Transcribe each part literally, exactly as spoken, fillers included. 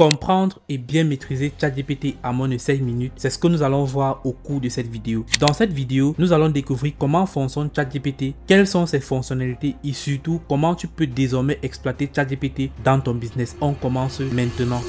Comprendre et bien maîtriser ChatGPT en moins de cinq minutes, c'est ce que nous allons voir au cours de cette vidéo. Dans cette vidéo, nous allons découvrir comment fonctionne ChatGPT, quelles sont ses fonctionnalités et surtout comment tu peux désormais exploiter ChatGPT dans ton business. On commence maintenant.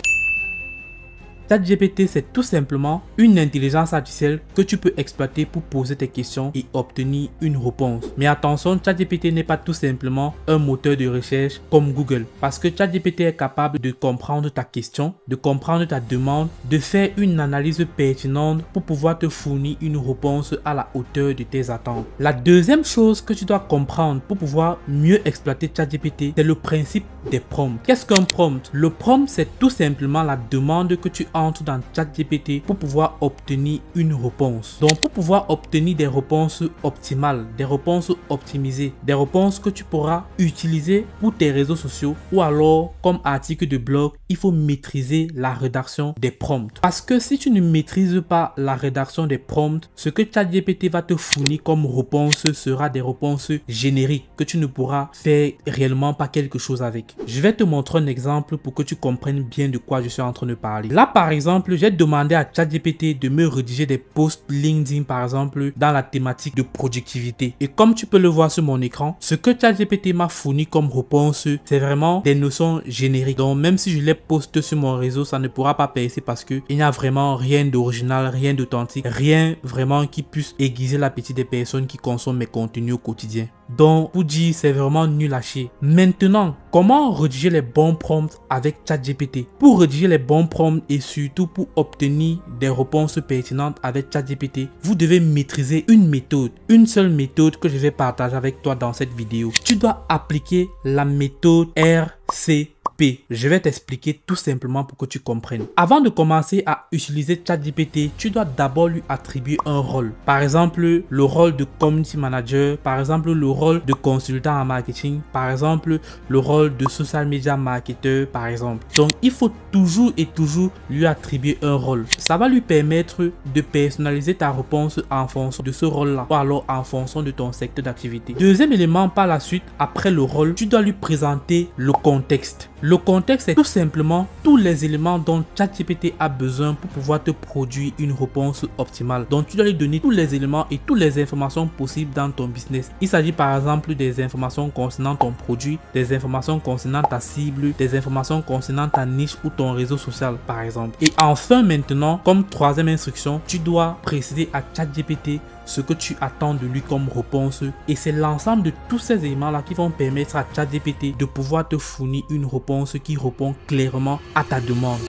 ChatGPT, c'est tout simplement une intelligence artificielle que tu peux exploiter pour poser tes questions et obtenir une réponse. Mais attention, ChatGPT n'est pas tout simplement un moteur de recherche comme Google, parce que ChatGPT est capable de comprendre ta question, de comprendre ta demande, de faire une analyse pertinente pour pouvoir te fournir une réponse à la hauteur de tes attentes. La deuxième chose que tu dois comprendre pour pouvoir mieux exploiter ChatGPT, c'est le principe des prompts. Qu'est-ce qu'un prompt? Le prompt, c'est tout simplement la demande que tu as entre dans ChatGPT pour pouvoir obtenir une réponse. Donc pour pouvoir obtenir des réponses optimales, des réponses optimisées, des réponses que tu pourras utiliser pour tes réseaux sociaux ou alors comme article de blog, il faut maîtriser la rédaction des prompts. Parce que si tu ne maîtrises pas la rédaction des prompts, ce que ChatGPT va te fournir comme réponse sera des réponses génériques que tu ne pourras faire réellement pas quelque chose avec. Je vais te montrer un exemple pour que tu comprennes bien de quoi je suis en train de parler. Là par exemple, j'ai demandé à ChatGPT de me rédiger des posts LinkedIn par exemple dans la thématique de productivité. Et comme tu peux le voir sur mon écran, ce que ChatGPT m'a fourni comme réponse, c'est vraiment des notions génériques. Donc même si je les poste sur mon réseau, ça ne pourra pas percer parce que il n'y a vraiment rien d'original, rien d'authentique, rien vraiment qui puisse aiguiser l'appétit des personnes qui consomment mes contenus au quotidien. Donc pour dire, c'est vraiment nul à chier. Maintenant, comment rédiger les bons prompts avec ChatGPT? Pour rédiger les bons prompts et surtout pour obtenir des réponses pertinentes avec ChatGPT, vous devez maîtriser une méthode, une seule méthode que je vais partager avec toi dans cette vidéo. Tu dois appliquer la méthode R C P. Je vais t'expliquer tout simplement pour que tu comprennes. Avant de commencer à utiliser ChatGPT, tu dois d'abord lui attribuer un rôle. Par exemple, le rôle de community manager, par exemple, le rôle de consultant en marketing, par exemple, le rôle de social media marketer, par exemple. Donc, il faut toujours et toujours lui attribuer un rôle. Ça va lui permettre de personnaliser ta réponse en fonction de ce rôle-là ou alors en fonction de ton secteur d'activité. Deuxième élément, par la suite, après le rôle, tu dois lui présenter le contexte. Le contexte, c'est tout simplement tous les éléments dont ChatGPT a besoin pour pouvoir te produire une réponse optimale. Donc, tu dois lui donner tous les éléments et toutes les informations possibles dans ton business. Il s'agit par exemple des informations concernant ton produit, des informations concernant ta cible, des informations concernant ta niche ou ton réseau social, par exemple. Et enfin, maintenant, comme troisième instruction, tu dois préciser à ChatGPT ce que tu attends de lui comme réponse, et c'est l'ensemble de tous ces éléments là qui vont permettre à ChatGPT de pouvoir te fournir une réponse qui répond clairement à ta demande.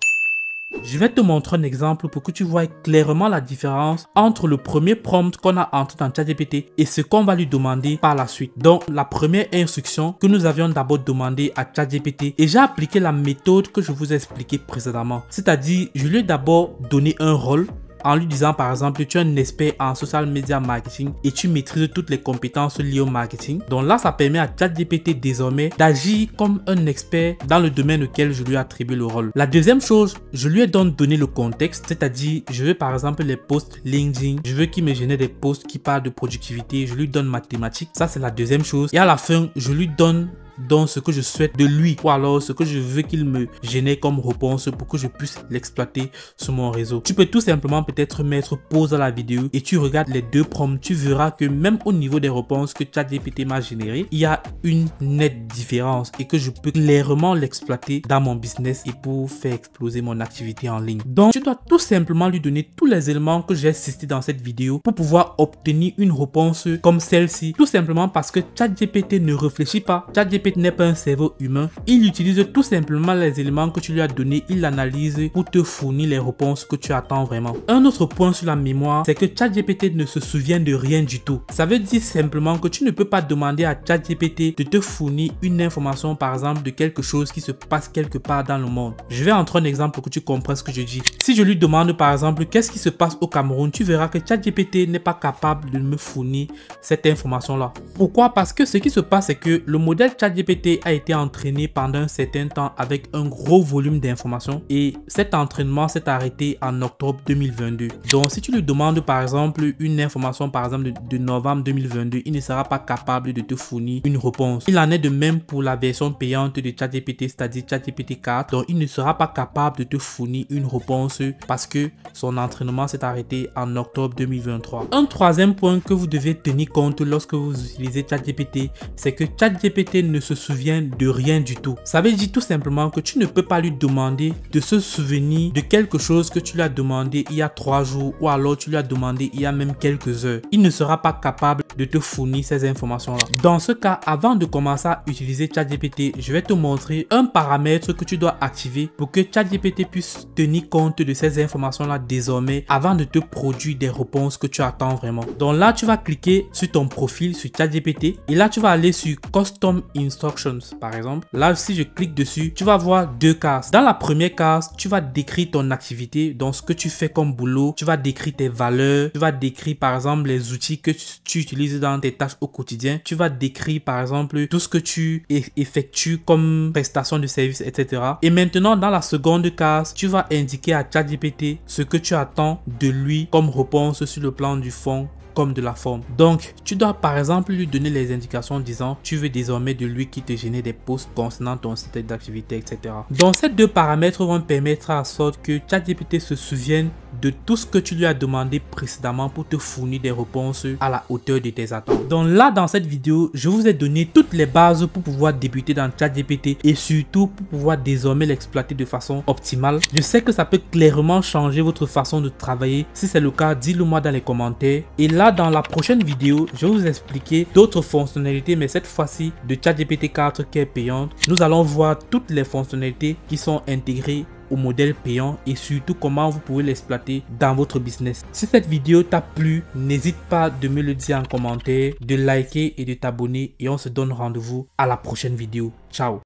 Je vais te montrer un exemple pour que tu vois clairement la différence entre le premier prompt qu'on a entré dans ChatGPT et ce qu'on va lui demander par la suite. Donc, la première instruction que nous avions d'abord demandé à ChatGPT, et j'ai appliqué la méthode que je vous ai expliquée précédemment. C'est-à-dire, je lui ai d'abord donné un rôle en lui disant par exemple, tu es un expert en social media marketing et tu maîtrises toutes les compétences liées au marketing. Donc là, ça permet à ChatGPT désormais d'agir comme un expert dans le domaine auquel je lui attribue le rôle. La deuxième chose, je lui ai donc donné le contexte, c'est-à-dire je veux par exemple les posts LinkedIn, je veux qu'il me génère des posts qui parlent de productivité, je lui donne mathématiques, ça c'est la deuxième chose. Et à la fin, je lui donne donc ce que je souhaite de lui ou alors ce que je veux qu'il me génère comme réponse pour que je puisse l'exploiter sur mon réseau. Tu peux tout simplement peut-être mettre pause à la vidéo et tu regardes les deux prompts, tu verras que même au niveau des réponses que ChatGPT m'a généré, il y a une nette différence et que je peux clairement l'exploiter dans mon business et pour faire exploser mon activité en ligne. Donc tu dois tout simplement lui donner tous les éléments que j'ai cité dans cette vidéo pour pouvoir obtenir une réponse comme celle-ci, tout simplement parce que ChatGPT ne réfléchit pas. ChatGPT n'est pas un cerveau humain, il utilise tout simplement les éléments que tu lui as donnés, il l'analyse pour te fournir les réponses que tu attends vraiment. Un autre point sur la mémoire, c'est que ChatGPT ne se souvient de rien du tout. Ça veut dire simplement que tu ne peux pas demander à ChatGPT de te fournir une information par exemple de quelque chose qui se passe quelque part dans le monde. Je vais entrer un exemple pour que tu comprennes ce que je dis. Si je lui demande par exemple qu'est-ce qui se passe au Cameroun, tu verras que ChatGPT n'est pas capable de me fournir cette information là. Pourquoi? Parce que ce qui se passe, c'est que le modèle ChatGPT ChatGPT a été entraîné pendant un certain temps avec un gros volume d'informations et cet entraînement s'est arrêté en octobre deux mille vingt-deux. Donc si tu lui demandes par exemple une information par exemple de, de novembre deux mille vingt-deux, il ne sera pas capable de te fournir une réponse. Il en est de même pour la version payante de ChatGPT, c'est-à-dire ChatGPT quatre. Donc il ne sera pas capable de te fournir une réponse parce que son entraînement s'est arrêté en octobre deux mille vingt-trois. Un troisième point que vous devez tenir compte lorsque vous utilisez ChatGPT, c'est que ChatGPT ne se souvient de rien du tout. Ça veut dire tout simplement que tu ne peux pas lui demander de se souvenir de quelque chose que tu lui as demandé il y a trois jours ou alors tu lui as demandé il y a même quelques heures. Il ne sera pas capable de te fournir ces informations-là. Dans ce cas, avant de commencer à utiliser ChatGPT, je vais te montrer un paramètre que tu dois activer pour que ChatGPT puisse tenir compte de ces informations-là désormais avant de te produire des réponses que tu attends vraiment. Donc là, tu vas cliquer sur ton profil sur ChatGPT et là, tu vas aller sur Custom Instructions par exemple. Là, si je clique dessus, tu vas voir deux cases. Dans la première case, tu vas décrire ton activité, donc ce que tu fais comme boulot, tu vas décrire tes valeurs, tu vas décrire par exemple les outils que tu, tu utilises dans tes tâches au quotidien, tu vas décrire par exemple tout ce que tu effectues comme prestation de service, et cetera. Et maintenant, dans la seconde case, tu vas indiquer à ChatGPT ce que tu attends de lui comme réponse sur le plan du fond comme de la forme. Donc, tu dois par exemple lui donner les indications en disant tu veux désormais de lui qui te génère des posts concernant ton site d'activité, et cetera. Donc, ces deux paramètres vont permettre à sorte que ChatGPT se souvienne de tout ce que tu lui as demandé précédemment pour te fournir des réponses à la hauteur de tes attentes. Donc là, dans cette vidéo, je vous ai donné toutes les bases pour pouvoir débuter dans ChatGPT et surtout pour pouvoir désormais l'exploiter de façon optimale. Je sais que ça peut clairement changer votre façon de travailler. Si c'est le cas, dis-le moi dans les commentaires. Et là, dans la prochaine vidéo, je vais vous expliquer d'autres fonctionnalités, mais cette fois-ci de ChatGPT quatre qui est payante. Nous allons voir toutes les fonctionnalités qui sont intégrées au modèle payant et surtout comment vous pouvez l'exploiter dans votre business. Si cette vidéo t'a plu, n'hésite pas de me le dire en commentaire, de liker et de t'abonner et on se donne rendez-vous à la prochaine vidéo. Ciao!